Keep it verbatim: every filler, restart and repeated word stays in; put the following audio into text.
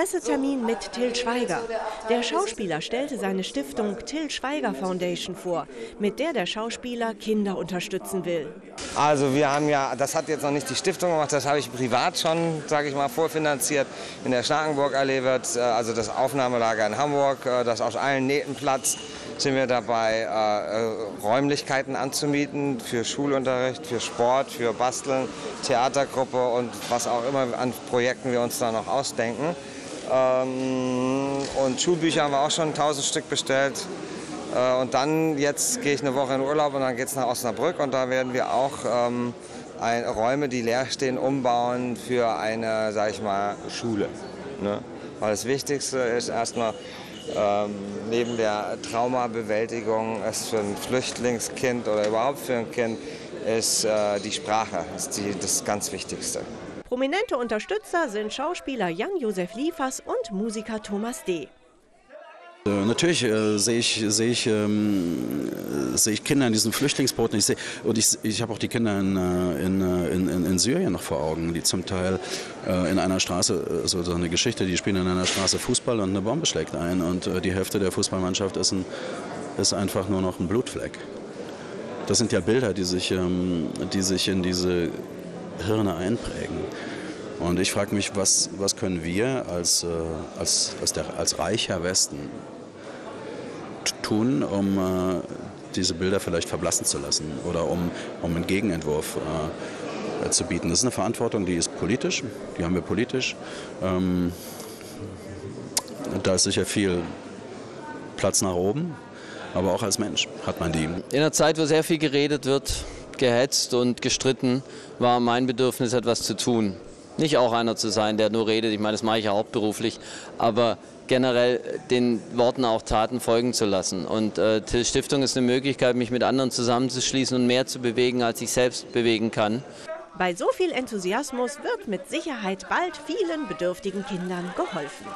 Pressetermin mit Til Schweiger. Der Schauspieler stellte seine Stiftung Til Schweiger Foundation vor, mit der der Schauspieler Kinder unterstützen will. Also wir haben ja, das hat jetzt noch nicht die Stiftung gemacht, das habe ich privat schon, sage ich mal, vorfinanziert. In der Schnakenburgallee wird, also das Aufnahmelager in Hamburg, das aus allen Nähten platzt, sind wir dabei, äh, Räumlichkeiten anzumieten für Schulunterricht, für Sport, für Basteln, Theatergruppe und was auch immer an Projekten wir uns da noch ausdenken. Ähm, und Schulbücher haben wir auch schon tausend Stück bestellt. Äh, und dann, jetzt gehe ich eine Woche in Urlaub und dann geht es nach Osnabrück und da werden wir auch ähm, ein, Räume, die leer stehen, umbauen für eine, sag ich mal, Schule. Ne? Weil das Wichtigste ist erstmal, Ähm, neben der Traumabewältigung ist für ein Flüchtlingskind oder überhaupt für ein Kind ist äh, die Sprache ist die, das ganz Wichtigste. Prominente Unterstützer sind Schauspieler Jan-Josef Liefers und Musiker Thomas D. Natürlich äh, sehe ich, seh ich, ähm, seh ich Kinder in diesen Flüchtlingsbooten. Ich seh, und ich, ich habe auch die Kinder in, in, in, in Syrien noch vor Augen, die zum Teil äh, in einer Straße, so also eine Geschichte, die spielen in einer Straße Fußball und eine Bombe schlägt ein. Und äh, die Hälfte der Fußballmannschaft ist, ein, ist einfach nur noch ein Blutfleck. Das sind ja Bilder, die sich, ähm, die sich in diese Hirne einprägen. Und ich frage mich, was, was können wir als, äh, als, als, der, als reicher Westen tun, um äh, diese Bilder vielleicht verblassen zu lassen oder um, um einen Gegenentwurf äh, zu bieten. Das ist eine Verantwortung, die ist politisch, die haben wir politisch. Ähm, da ist sicher viel Platz nach oben, aber auch als Mensch hat man die. In einer Zeit, wo sehr viel geredet wird, gehetzt und gestritten, war mein Bedürfnis, etwas zu tun. Nicht auch einer zu sein, der nur redet, ich meine, das mache ich ja hauptberuflich, aber generell den Worten auch Taten folgen zu lassen. Und äh, Til Stiftung ist eine Möglichkeit, mich mit anderen zusammenzuschließen und mehr zu bewegen, als ich selbst bewegen kann. Bei so viel Enthusiasmus wird mit Sicherheit bald vielen bedürftigen Kindern geholfen.